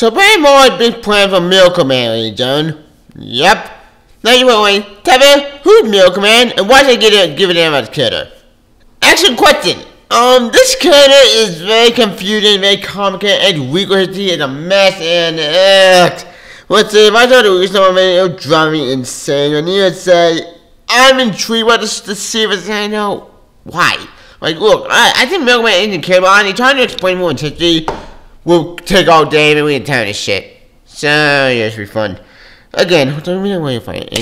Supreme Lord Big Plan for Milkman, ain't John? Yep. Now you might want to tell me who's Milkman and why should I give a damn about character? Action question. This character is very confusing, very complicated, and legal history is a mess and let's say if I try to read someone, it would drive me insane. And you would say, I'm intrigued by this serious and I know why. Like, look, I think Milkman isn't care about it. Trying to explain more in history will take all day and we can tell this shit. So, yeah, it should be fun. Again, don't mean where you find it.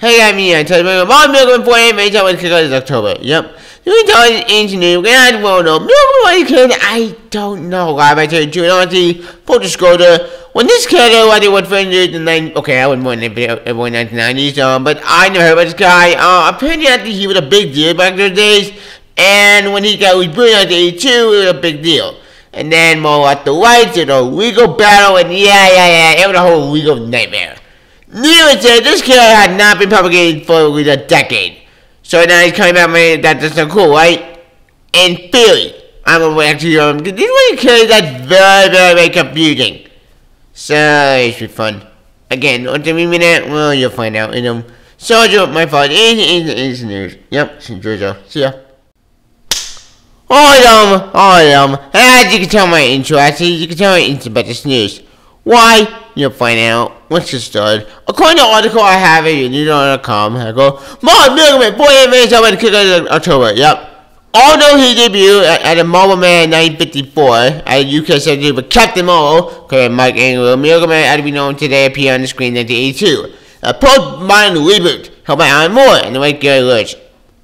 Hey, I'm here. I tell you, about Milkman for 8 minutes. I went to kick out this October. Yep. You can tell it's ancient new. I don't know. Milkman, why you kidding? I don't know. Why I tell you, June, honestly, full disclosure. When this character, I did what friend did in the 90s. Okay, I wasn't born in the 1990s, but I never heard about this guy. Apparently, I think he was a big deal back in those days. And when he got rebooted on 82, it was a big deal. And then more like the rights, it was a legal battle, and yeah, it was a whole legal nightmare. Needless to say, this character had not been propagated for at least a decade. So now he's coming out, man, that's so cool, right? And Philly, I'm gonna wait to this one character that's very, very confusing. So it should be fun. Again, don't you mean that? Well, you'll find out. So my fault is news. Yep, see ya. As you can tell my intro, actually, you can tell my intro about this news. Why? You'll find out. Let's get started. According to the article I have at newsnow.com, I go, Mark Milkman, 48 minutes away to kick out in October, yep. Although he debuted at a Marvel Man 954 at a UK Century with Captain Marvel, created Mike Anglo, Milkman, as we know him today, appeared on the screen in 1982. A post-modern reboot, held by Alan Moore and the late Gary Lurch.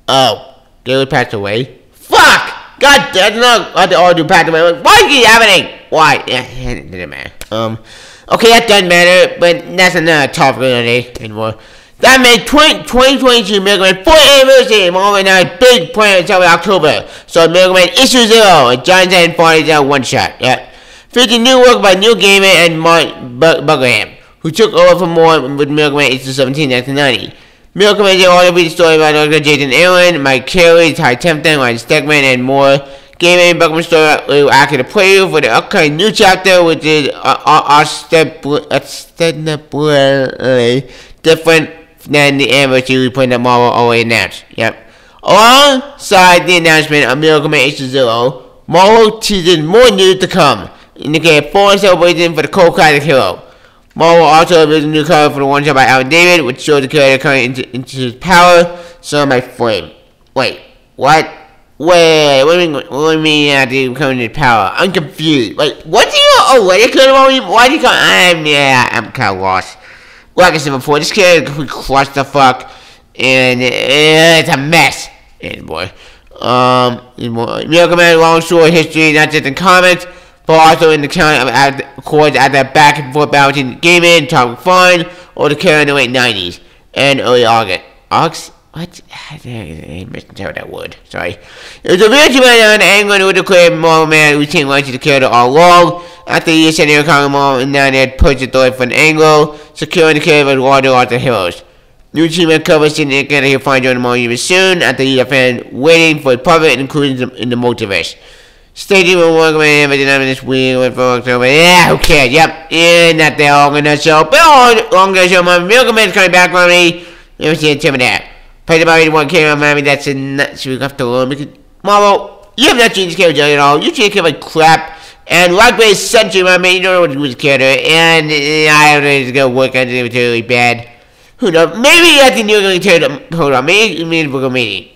Oh, Gary passed away? Fuck! God damn, I don't all do pack away. Why is it happening? Why? Yeah, it didn't matter. Okay, that doesn't matter, but that's another topic today anymore. That made 2022 Milkman 48 anniversary and Marvel Night Big Plan until October. So Milkman issue 0 and John Zane parties out one shot. Yeah. Featuring new work by Neil Gaiman and Mark Buckingham, who took over for more with Milkman issue 17 1990. Milkman did all the story about Dr. Jason Allen, Mike Carey, Ty Tempton, Ryan Stegman, and more. Gaiman and Buckman's story will act as a preview for the upcoming new chapter, which is ostensibly different than the anniversary reprint that Marvel already announced. Yep. Alongside the announcement of Milkman issue 0, Marvel teases more news to come, indicating a foreign celebration for the cold classic hero. Marvel also reveals a new cover for the one shot by Alan David, which shows the character coming into his power, so my flame. Wait, what? What do you mean I didn't come into power? I'm confused. Wait, what do you already clear about me? Why do you call I'm kinda lost. Like I said before, this character could crush the fuck and it's a mess. Anymore. Milkman long story history, not just in comics, but also in the count of chords at that back and forth balance in Gaiman, Tom Fine, or the character in the late 90s, and early August. August? What? I misspelled that word, sorry. It was a real human angle who declared Marvel Man routine rights to the character all along. After the year sent in Congo Marvel, and now they had pushed the door for an angle, securing the character with larger lots of heroes. New team and cover seen the character he'll find during the Marvel Universe soon, after he had fans waiting for a public inclusion in the multiverse. Stay tuned with Milkman, but then I'm this week with October. Yeah, who cares? Yep, yeah, not that long in that show, but long in that show, my Milkman's coming back from me. Never seen a tip of that. Play the body one camera, Miami, that's a nuts week after long because Marvel, you have not seen this character at all. You treat this character like crap. And Rockberry's century, my man, you don't know what to do with this character, and I don't know if it's gonna work out really bad. Who knows? Maybe I think you're gonna turn up. Hold on, maybe you mean book a meeting.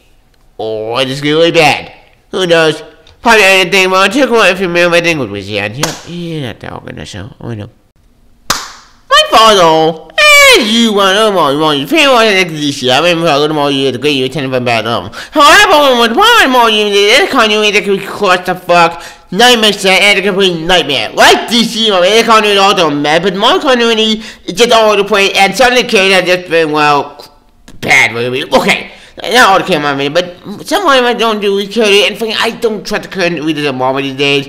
Or it's gonna be really bad. Who knows? Probably anything more. Check out if you remember my thing with Wizzy on. Yeah, not that organ or so. Oh, no. My father, as you want to know, you want your favorite one to this year. I remember how good all you the great year 10 from bad however, with one more year, there's a continuity that can be crossed the fuck. Nightmare set and a complete nightmare. Like DC, my man, the continuity is also mad, but my continuity is just all over the place, and some of the characters have just been, well, bad. Okay. Not all the camera, man, but sometimes I don't do security, and I don't trust the current readers of Marvel these days.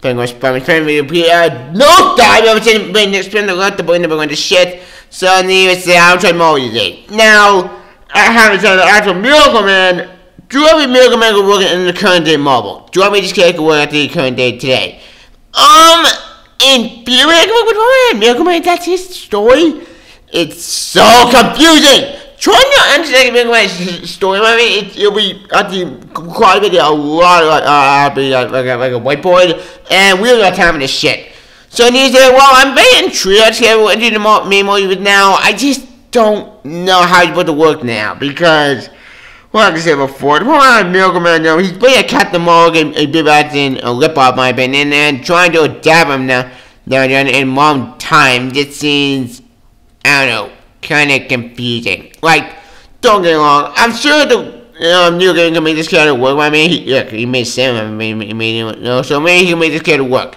But I'm going to spend my time with you, no time ever since I've spent a lot of money on this shit, so I need to say I don't trust Marvel these days. Now, I haven't said the actual Milkman. Do I mean Milkman could work in the current day Marvel? Do I mean this character could work at the current day today? in that's his story. It's so confusing. Try not understanding Megami's story. I mean, it'll be at the quite a lot of like a whiteboard, and we don't got time for this shit. So he said, "Well, I'm very intrigued. Here, we'll do the memo even now. I just don't know how to put the work now because." Well, like I said before, the problem I have Miracle Man now, he's playing a Captain Morgan, a Big Bats, and a Lip Off, my opinion, and trying to adapt him now in long time. This seems, I don't know, kind of confusing. Like, don't get me wrong, I'm sure the New Game can make this character work. I mean, he made Sam, so maybe he can make this character work.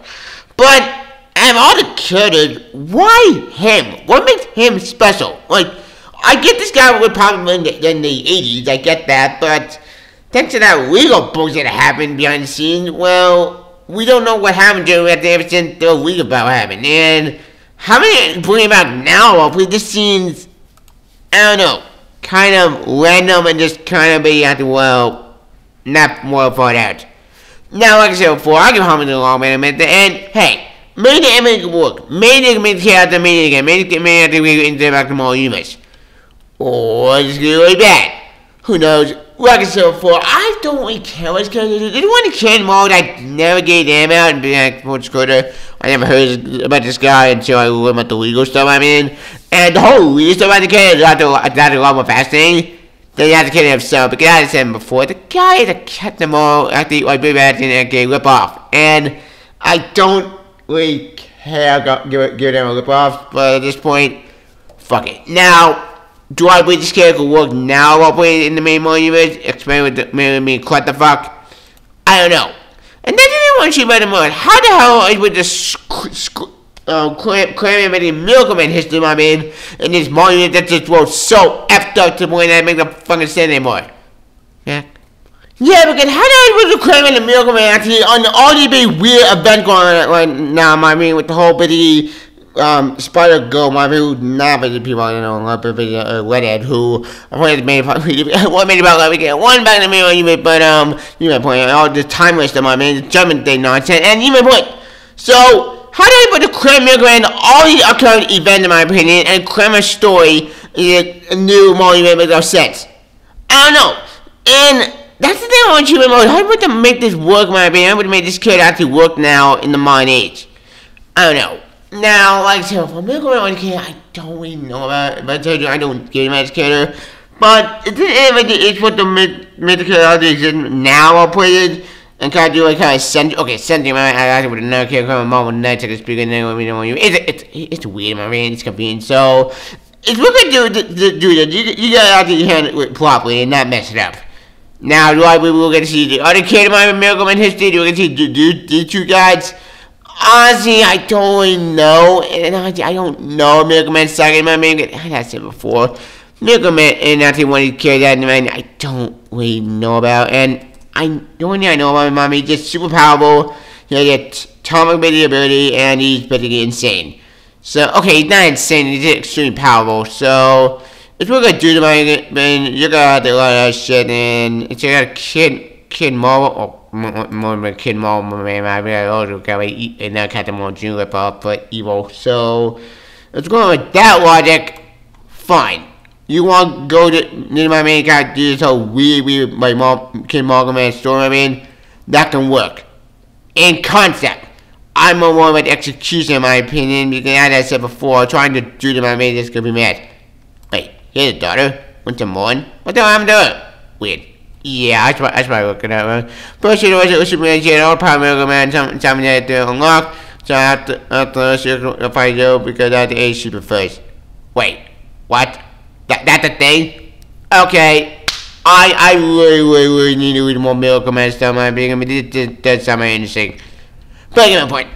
But, out of all the characters, why him? What makes him special? Like, I get this guy would probably in the 80s, I get that, but thanks to that legal bullshit that happened behind the scenes, well, we don't know what happened to him after everything the legal battle happened, and having it bring about now, hopefully, this seems, I don't know, kind of random and just kind of be, well, not well thought out. Now, like I said before, I can hum it along in a minute, and hey, maybe the image can work, maybe they can make the character meeting again, maybe they can interact with more humans. Or it's gonna be really bad. Who knows? Like I said before, I don't really care what this character is. There's one kid mode I never gave them out and be like, I never heard about this guy until I learned about the legal stuff I mean. And the whole legal stuff about the kid is a lot more fascinating than the other kid himself. Because as I said before, the guy is a Captain Mole, like Big Bad and a Lip Off. And I don't really care about give them a Lip Off, but at this point, fuck it. Now, do I believe this character will work now while playing in the main mode universe? Explain with me, what the fuck? I don't know. And then I want to see by the mode. How the hell is with this claiming many Miracle Man history, I mean, in this mode universe that just was so effed up to the point that I make no fucking sense anymore? Yeah. Yeah, because how the hell is with claiming the Miracle Man actually on all these big weird events going on right now, I mean, with the whole bitty Spider-Girl, my who not many people I don't know, but Redhead, who I played the main part, one made about like get one back in the middle, you made, but you may point all the timeless stuff, I mean, the German thing nonsense, and you may point. So, how do I put the Kramer Miracle and all these upcoming events, in my opinion, and Kramer's story in a new monument makes no sense? I don't know. And that's the thing I want you to remember. How do I put to make this work, in my opinion? How do I make this kid actually work now in the modern age? I don't know. Now, like I said, for Miracle Man, I don't even know about it, but I told you I don't get about this character. But it's what the character exists now, I'll put it, and kind of do like kind of send. Okay, sending my I with another character coming Marvel Knights at this bigger name, we don't want you. It's weird, I mean, it's confusing. So, it's what we do that. You gotta actually handle it properly and not mess it up. Now, do I believe we'll get to see the other kid in my Miracle Man history? Do we get to see these two guys? Honestly, I don't really know, and I don't know Miracle Man second. I mean, I said before, Miracle Man and actually one of these kids that I don't really know about, and the only thing I know about him, he's just super powerful. He has a atomic ability, and he's basically insane. So, okay, he's not insane, he's just extremely powerful. So, if we're gonna do the man, you're gonna have to learn that shit, and if you got a kid Marvel, Kid Marvel, I really also got another Captain Marvel Jr. Lip Off, but evil. So, let's go with that logic. Fine. You want to go to my main guy, do this whole weird, like, Kid Marvel Man story, I mean? That can work. In concept, I'm more worried about execution, in my opinion, because as I said before, trying to do to my main is gonna be mad. Wait, here's a daughter. What's a morning? What the hell happened to her? Weird. Yeah, that's why I look at that one. First, it was a Superman channel, probably Miracle Man, something that to unlock. So I have to if I do because I have to age super first. Wait, what? That's a thing? Okay. I really need to read more Miracle Man stuff, I mean, that's something interesting. But I get my point.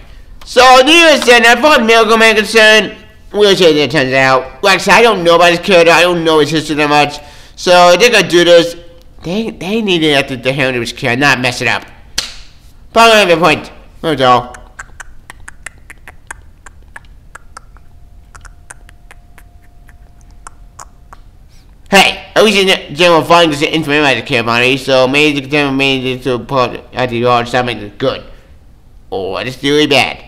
So, needless to say, as far as Miracle Man concerned, we'll see how it turns out. Like I said, I don't know about his character, I don't know his history that much. So, if they're gonna do this, They need to have the handle which can not mess it up. But I don't have a point. That's all. Hey, at least in general volume doesn't information I care about it, so maybe the general made it to part at the yard something that's good. Or it's really bad.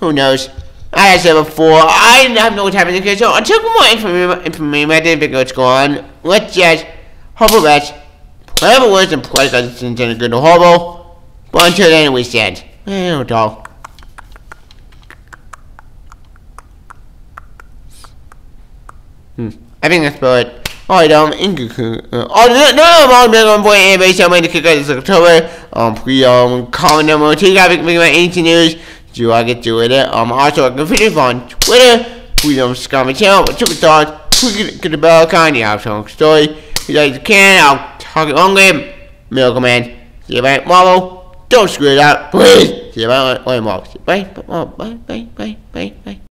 Who knows? As I said before, I have no time in the future, so until more information I didn't figure what's going on. Let's just horrible let's playable words and play doesn't seem to good or horrible. But until then we said, well doll. I think that's about it. Alright, I'm going to anybody so many to kick out this October. Please comment down below what you guys think about anything news. Do I get to it? Also I can finish on Twitter. Please don't subscribe to my channel, but check your thoughts. Please get the bell icon, you have some story. If you guys can, I'll talk it longer. Miracle Man. See you bye tomorrow. Don't screw it up, please. See you bye tomorrow. Bye.